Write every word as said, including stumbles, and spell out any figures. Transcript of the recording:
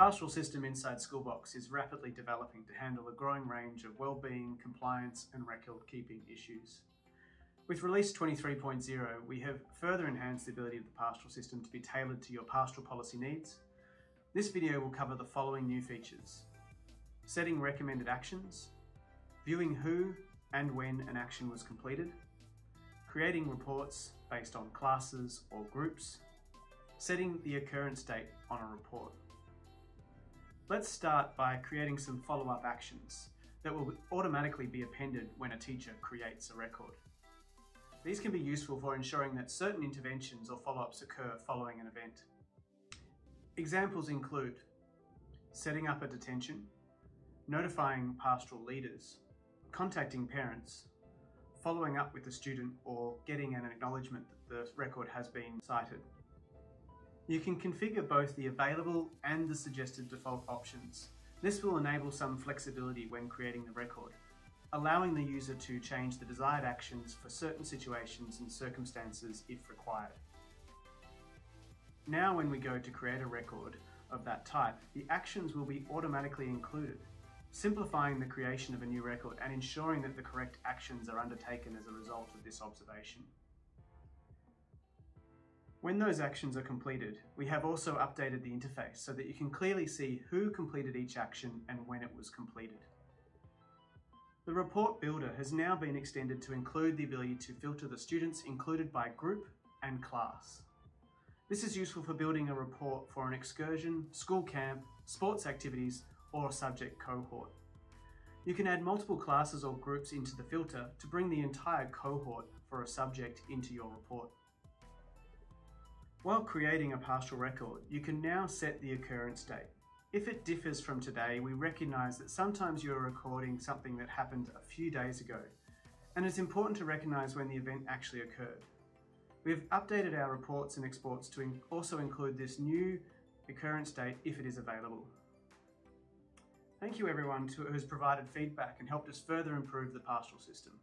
The pastoral system inside Schoolbox is rapidly developing to handle a growing range of wellbeing, compliance and record keeping issues. With Release twenty-three point zero, we have further enhanced the ability of the pastoral system to be tailored to your pastoral policy needs. This video will cover the following new features: setting recommended actions, viewing who and when an action was completed, creating reports based on classes or groups, setting the occurrence date on a report. Let's start by creating some follow-up actions that will automatically be appended when a teacher creates a record. These can be useful for ensuring that certain interventions or follow-ups occur following an event. Examples include setting up a detention, notifying pastoral leaders, contacting parents, following up with the student or getting an acknowledgement that the record has been cited. You can configure both the available and the suggested default options. This will enable some flexibility when creating the record, allowing the user to change the desired actions for certain situations and circumstances if required. Now when we go to create a record of that type, the actions will be automatically included, simplifying the creation of a new record and ensuring that the correct actions are undertaken as a result of this observation. When those actions are completed, we have also updated the interface so that you can clearly see who completed each action and when it was completed. The report builder has now been extended to include the ability to filter the students included by group and class. This is useful for building a report for an excursion, school camp, sports activities, or a subject cohort. You can add multiple classes or groups into the filter to bring the entire cohort for a subject into your report. While creating a pastoral record, you can now set the occurrence date. If it differs from today, we recognise that sometimes you are recording something that happened a few days ago, and it's important to recognise when the event actually occurred. We have updated our reports and exports to also include this new occurrence date if it is available. Thank you everyone who has provided feedback and helped us further improve the pastoral system.